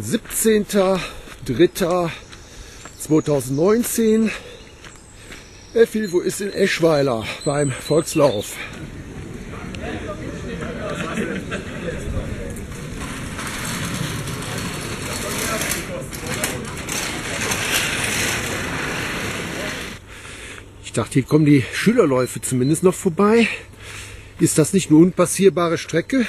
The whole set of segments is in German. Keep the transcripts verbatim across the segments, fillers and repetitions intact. siebzehnter dritter zweitausendneunzehn. Der Vilvo ist in Eschweiler beim Volkslauf. Ich dachte, hier kommen die Schülerläufe zumindest noch vorbei. Ist das nicht eine unpassierbare Strecke?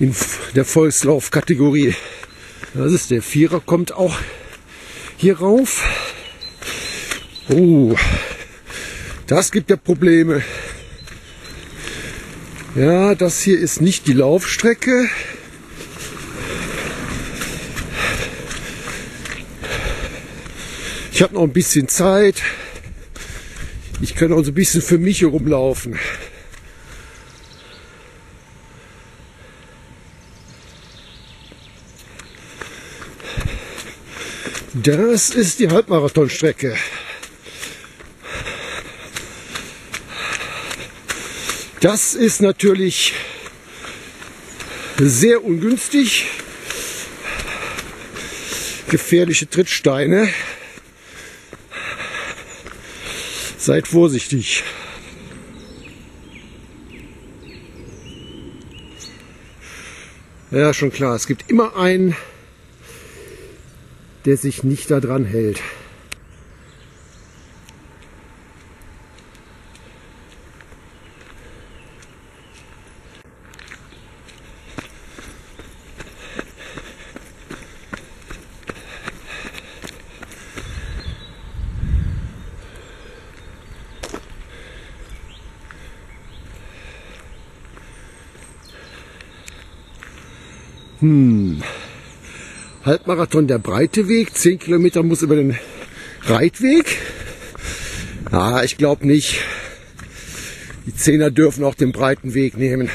In der Volkslaufkategorie. Das ist der Vierer, kommt auch hier rauf. Oh, das gibt ja Probleme. Ja, das hier ist nicht die Laufstrecke. Ich habe noch ein bisschen Zeit. Ich kann auch so ein bisschen für mich herumlaufen. Das ist die Halbmarathonstrecke. Das ist natürlich sehr ungünstig. Gefährliche Trittsteine. Seid vorsichtig. Ja, schon klar. Es gibt immer einen, der sich nicht daran hält. Hm. Halbmarathon der breite Weg, zehn Kilometer muss über den Reitweg. Ah, ich glaube nicht. Die Zehner dürfen auch den breiten Weg nehmen.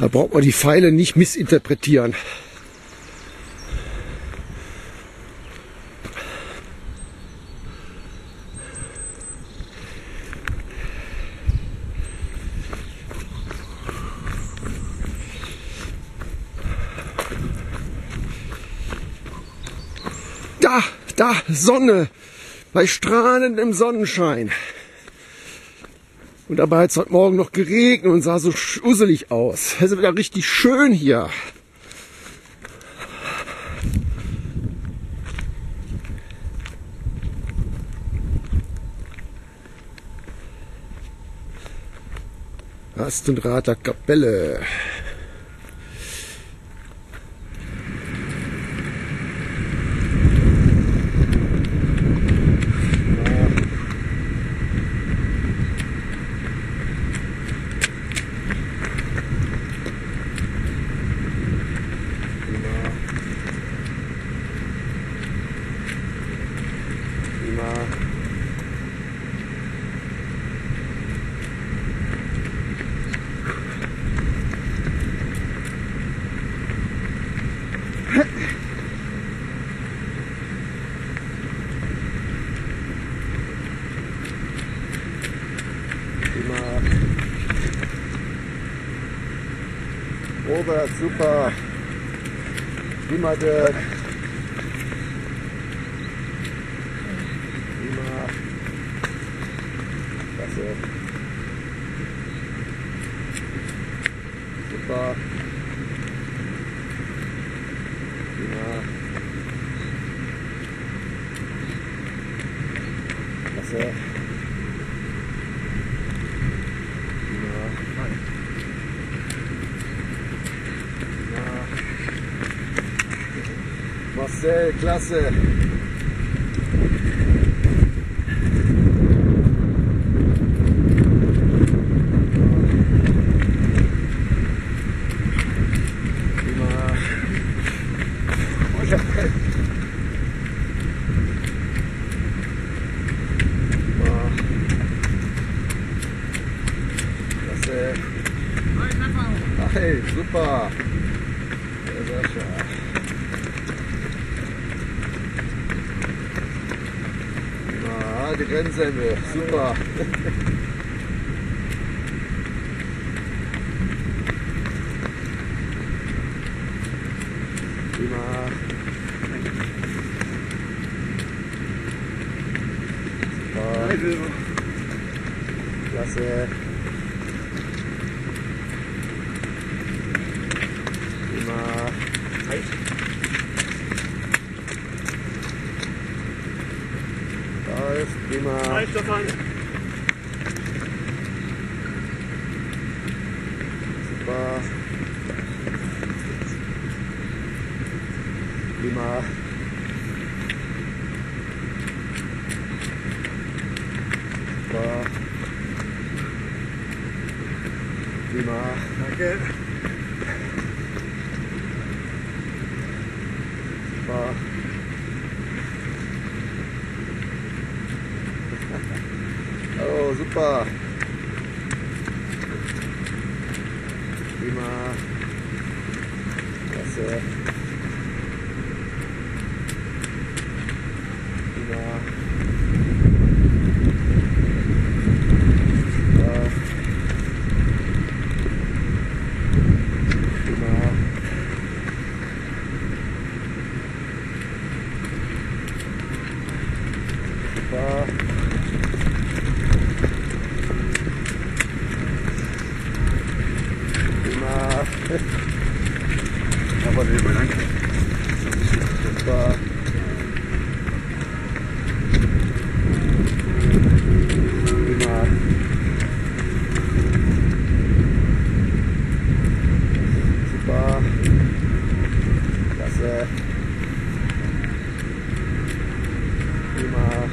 Da braucht man die Pfeile nicht missinterpretieren. Da, da, Sonne, bei strahlendem Sonnenschein. Und dabei hat es heute Morgen noch geregnet und sah so schusselig aus. Es ist wieder richtig schön hier. Astenrader Kapelle. Robert, super. Immer Dirk. Immer. Klasse. Super. Immer. Klasse. Marcel, klasse! Hey, super! Sehr, sehr schön. Wow. Ah, die Grenzsemmel, super. Prima. Super. Klasse. Prima. Nein, Stefan. Super. Prima. Super. Prima. Danke. Super. Oh, super. Prima. Klasse. Prima. Super. Prima. Super. Aber nee, mein Dank. Super. Prima. Super. Klasse. Prima.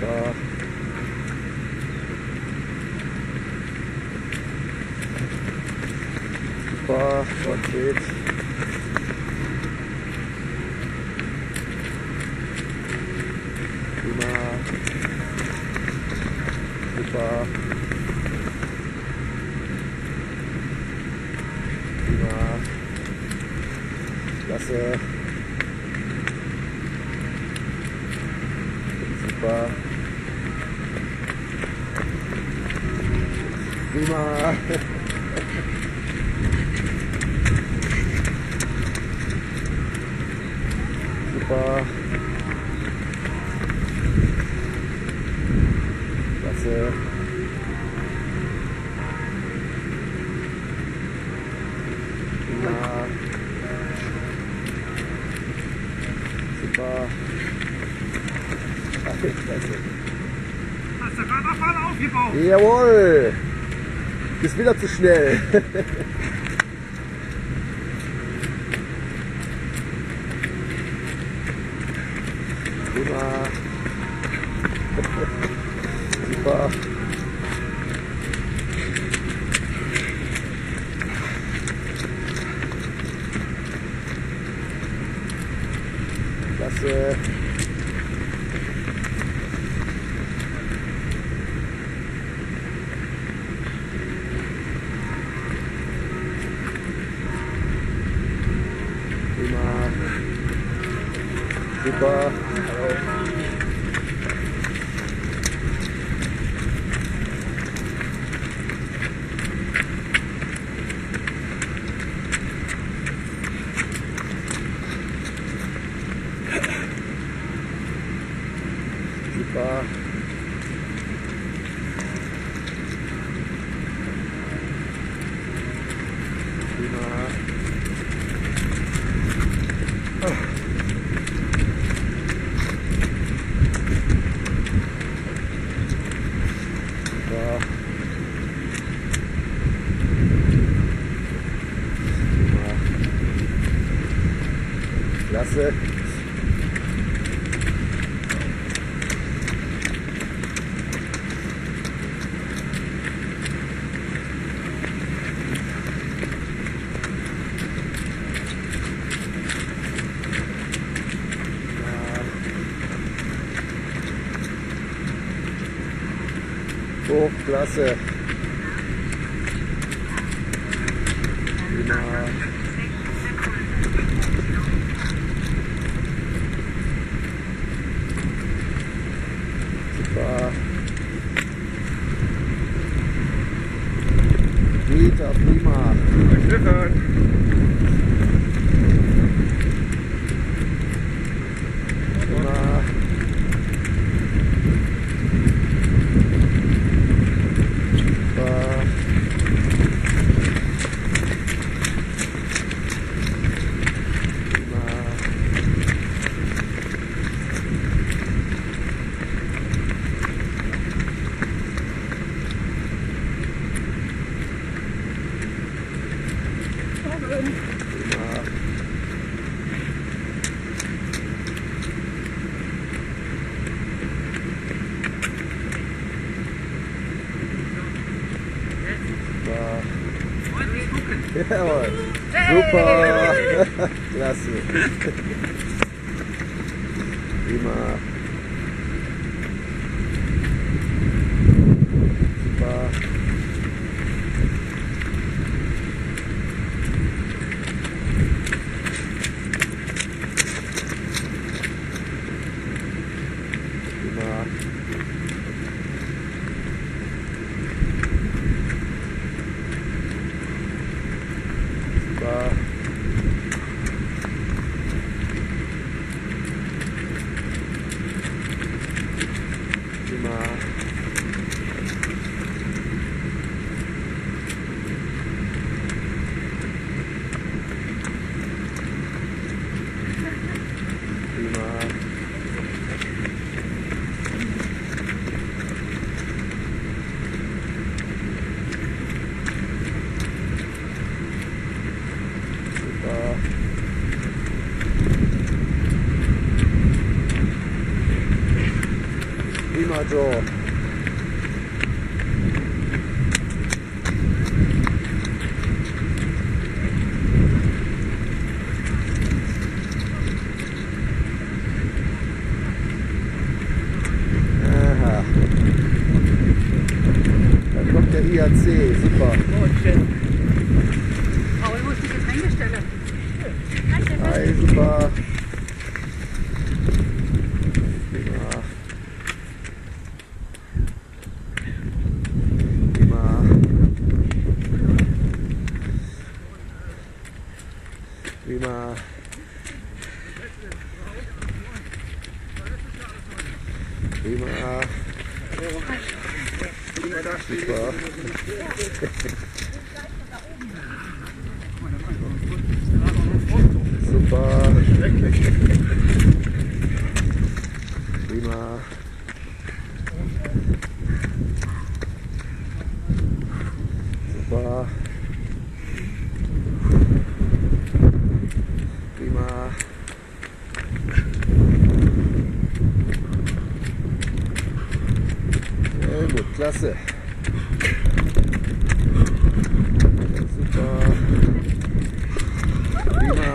Super. Super, dort geht's. Prima. Super. Prima. Klasse. Super. Prima. Super. Klasse. Prima. Super. Klasse. Hast du gerade noch mal aufgebaut? Jawohl. Ist wieder zu schnell. Prima. Super. Klasse. Prima. Super. Hallo. Super. Prima. Oh. Klasse. Oh, klasse. Prima. Super! Klasse! Prima! Super! Prima! Prima Joe. Aha. Da kommt der I A C, super. Oh, schön. Aber ich muss die Getränke stellen. Hi, super. Prima. Prima. Super. Super. Prima. Super. Klasse. Super. Prima.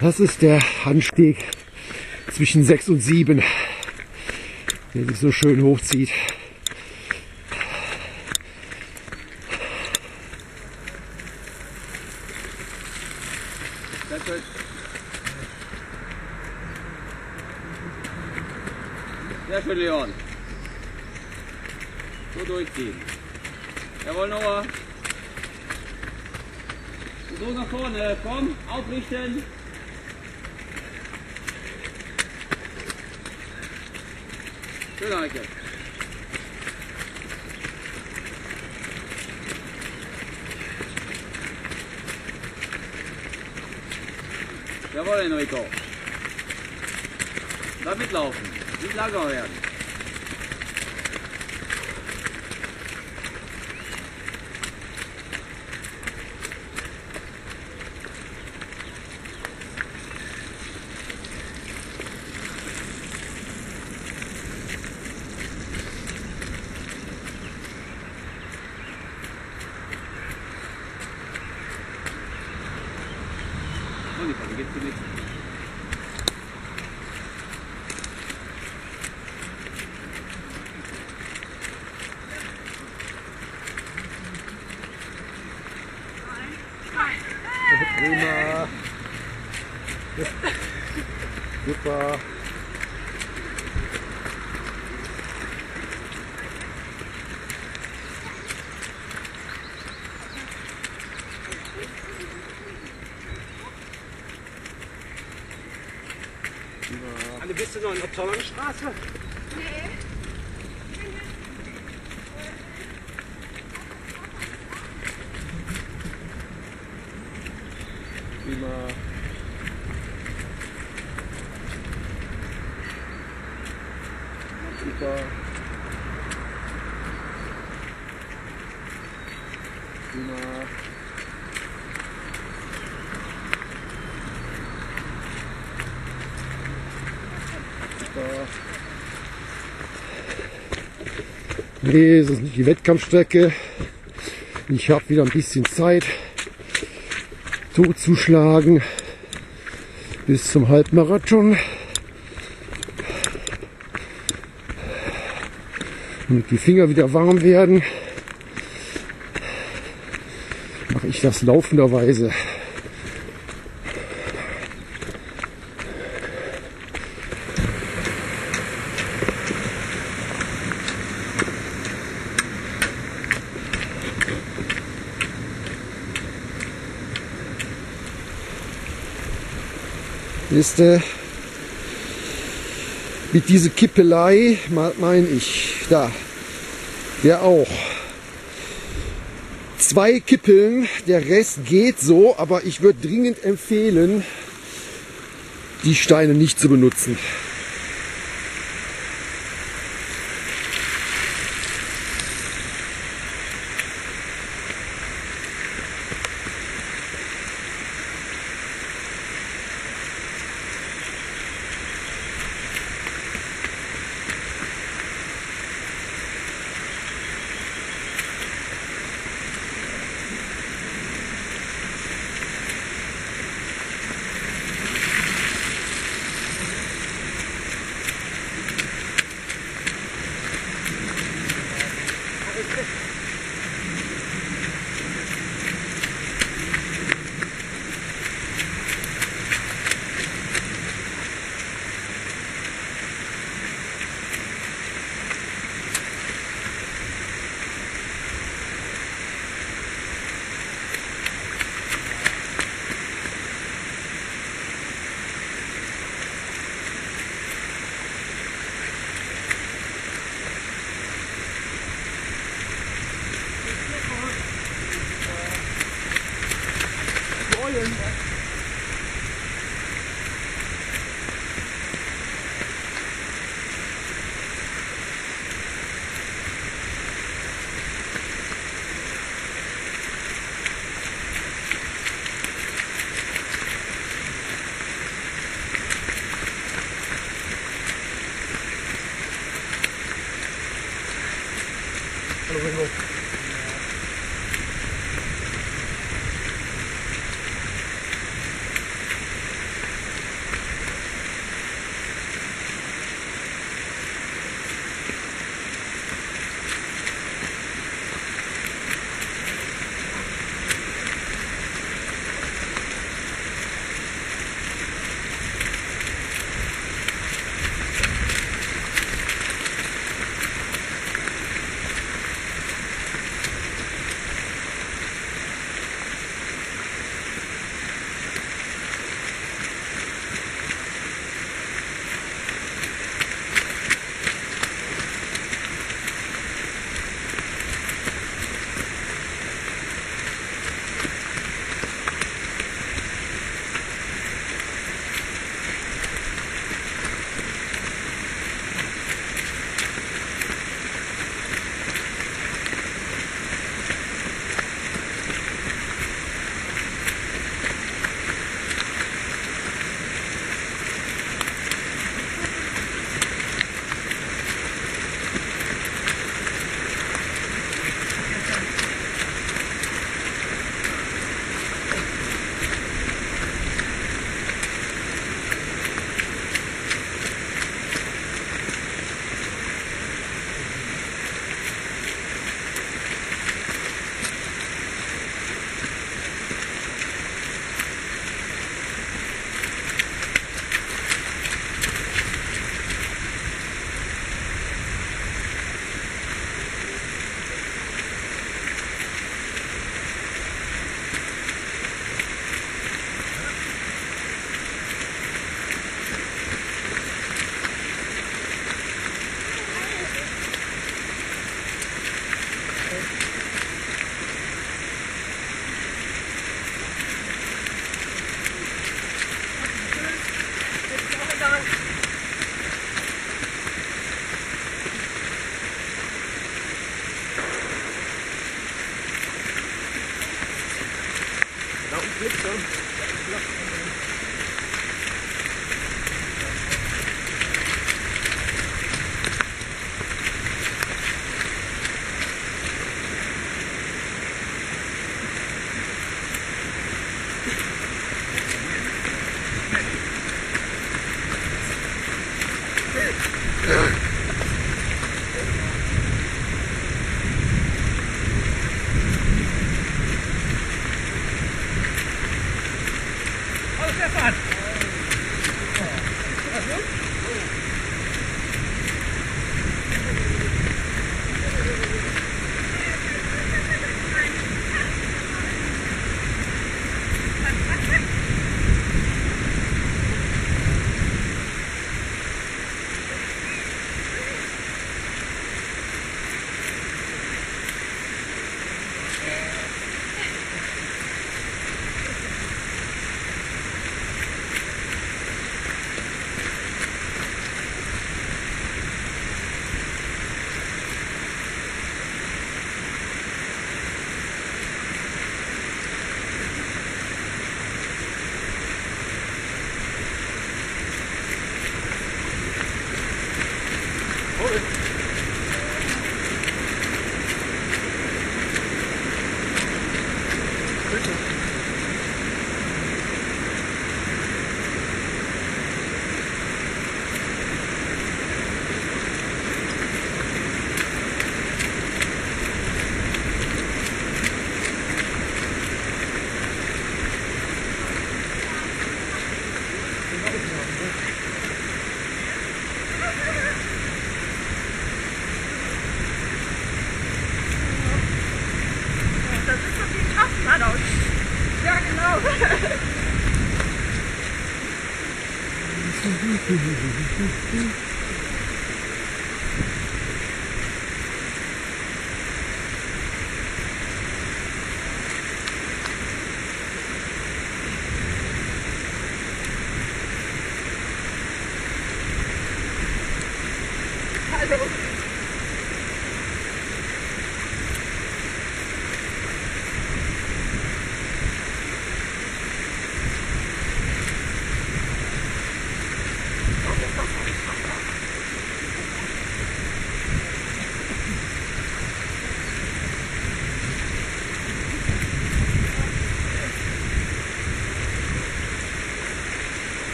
Das ist der Anstieg zwischen sechs und sieben, der sich so schön hochzieht. Sehr schön, Leon. So durchziehen. Jawohl, Noah. So nach vorne. Komm, aufrichten. Schön, Heike. Jawohl, Enrico. Da mitlaufen. Nicht langer werden. Und die Pfanne gibt sie nicht. Prima. Super. Anne, bist du noch in der Tornstraße? Nee. über über über Nee, das ist nicht die Wettkampfstrecke. Ich habe wieder ein bisschen Zeit zuzuschlagen bis zum Halbmarathon. Damit die Finger wieder warm werden, mache ich das laufenderweise. Liste. Mit dieser Kippelei meine ich, da, der auch. Zwei Kippeln, der Rest geht so, aber ich würde dringend empfehlen, die Steine nicht zu benutzen.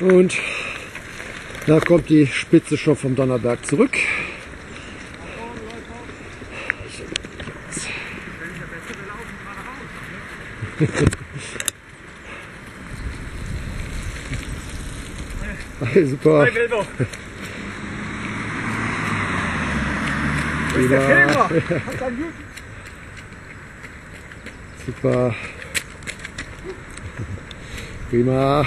Und da kommt die Spitze schon vom Donnerberg zurück. Hey, super. Hey, Vilvo. Super. Prima.